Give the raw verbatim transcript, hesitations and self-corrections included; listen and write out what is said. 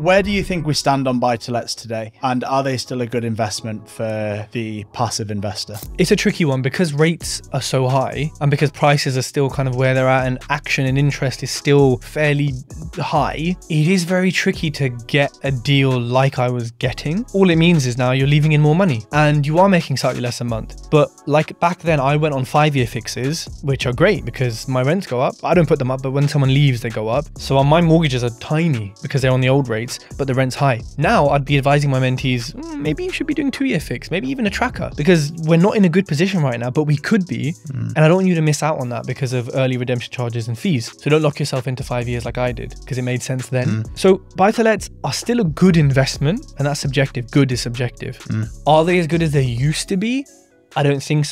Where do you think we stand on buy-to-lets today? And are they still a good investment for the passive investor? It's a tricky one because rates are so high and because prices are still kind of where they're at and action and interest is still fairly high. It is very tricky to get a deal like I was getting. All it means is now you're leaving in more money and you are making slightly less a month. But like back then I went on five-year fixes, which are great because my rents go up. I don't put them up, but when someone leaves, they go up. So my mortgages are tiny because they're on the old rates, but the rent's high. Now I'd be advising my mentees, mm, maybe you should be doing two-year fix, maybe even a tracker, because we're not in a good position right now, but we could be. Mm. And I don't want you to miss out on that because of early redemption charges and fees. So don't lock yourself into five years like I did, because it made sense then. Mm. So buy-to-lets are still a good investment, and that's subjective. Good is subjective. Mm. Are they as good as they used to be? I don't think so.